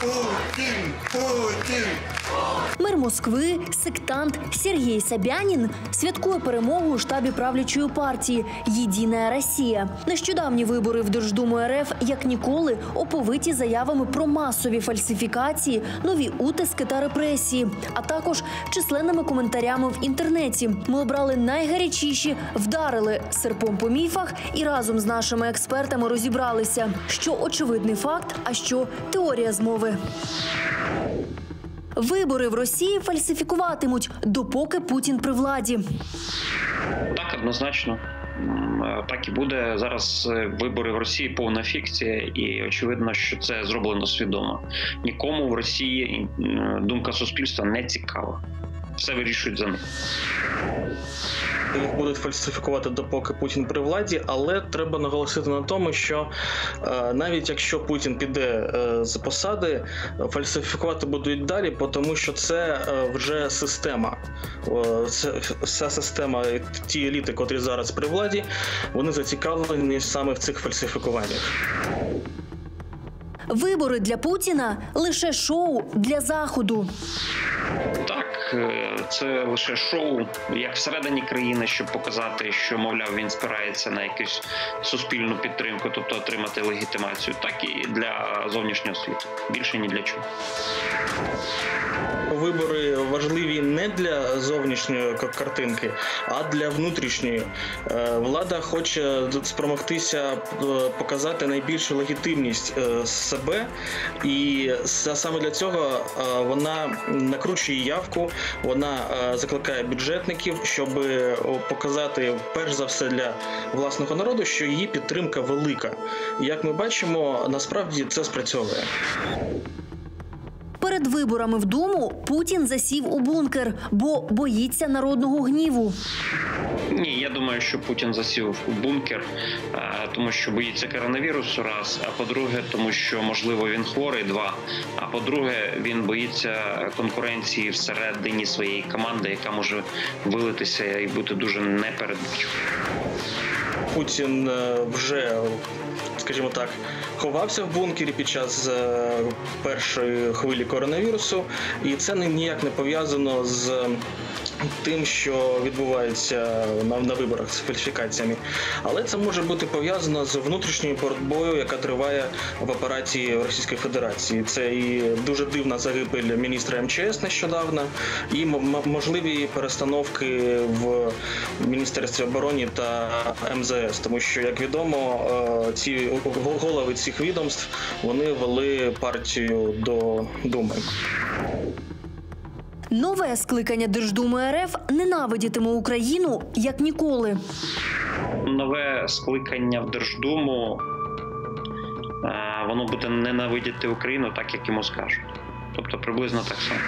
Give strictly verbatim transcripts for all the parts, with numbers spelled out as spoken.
Путін! Путін! Мер Москви, сектант Сергій Собянін святкує перемогу у штабі правлячої партії «Єдіная Росія». Нещодавні вибори в Держдуму РФ, як ніколи, оповиті заявами про масові фальсифікації, нові утиски та репресії, а також численними коментарями в інтернеті. Ми обрали найгарячіші, вдарили серпом по міфах і разом з нашими експертами розібралися, що очевидний факт, а що теорія змови. Вибори в Росії фальсифікуватимуть, допоки Путін при владі. Так, однозначно. Так і буде. Зараз вибори в Росії повна фікція, і очевидно, що це зроблено свідомо. Нікому в Росії думка суспільства не цікава. Все вирішують за них. Їх будуть фальсифікувати, допоки Путін при владі, але треба наголосити на тому, що е, навіть якщо Путін піде е, з посади, фальсифікувати будуть далі, тому що це е, вже система. Е, це, вся система, ті еліти, котрі зараз при владі, вони зацікавлені саме в цих фальсифікуваннях. Вибори для Путіна – лише шоу для Заходу. Так, це лише шоу, як всередині країни, щоб показати, що, мовляв, він спирається на якусь суспільну підтримку, тобто отримати легітимацію, так і для зовнішнього світу. Більше ні для чого. Вибори важливі не для зовнішньої картинки, а для внутрішньої. Влада хоче спромогтися показати найбільшу легітимність себе, і саме для цього вона накручує явку, вона закликає бюджетників, щоб показати, перш за все, для власного народу, що її підтримка велика. І, як ми бачимо, насправді це спрацьовує. Перед виборами в Думу Путін засів у бункер, бо боїться народного гніву. Ні, я думаю, що Путін засів у бункер, тому що боїться коронавірусу, раз, а по-друге, тому що, можливо, він хворий, два, а по-друге, він боїться конкуренції всередині своєї команди, яка може вилитися і бути дуже непередбачуваною. Путін вже, скажімо так, ховався в бункері під час першої хвилі коронавірусу, і це ніяк не пов'язано з тим, що відбувається на виборах з фальсифікаціями. Але це може бути пов'язано з внутрішньою боротьбою, яка триває в апараті Російської Федерації. Це і дуже дивна загибель міністра ем че ес нещодавно, і можливі перестановки в Міністерстві оборони та ем зе ес, тому що, як відомо, ці голови цих відомств, вони вели партію до Думи. Нове скликання Держдуми РФ ненавидітиме Україну, як ніколи. Нове скликання в Держдуму, воно буде ненавидіти Україну так, як йому скажуть. Тобто приблизно так само.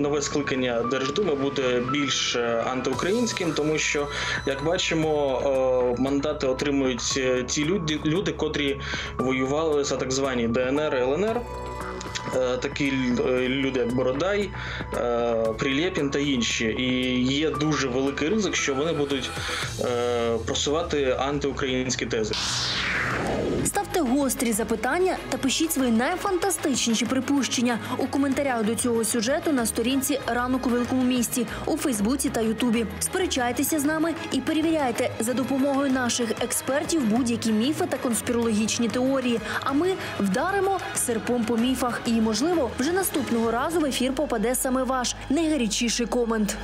Нове скликання Держдуми буде більш антиукраїнським, тому що, як бачимо, мандати отримують ті люди, люди, котрі воювали за так звані де ен ер і ел ен ер. Такі люди, як Бородай, Прилєпін та інші. І є дуже великий ризик, що вони будуть просувати антиукраїнські тези. Ставте гострі запитання та пишіть свої найфантастичніші припущення у коментарях до цього сюжету на сторінці «Ранок у Великому місті» у Фейсбуці та Ютубі. Сперечайтеся з нами і перевіряйте за допомогою наших експертів будь-які міфи та конспірологічні теорії. А ми вдаримо серпом по міфах. І, можливо, вже наступного разу в ефір попаде саме ваш найгарячіший комент.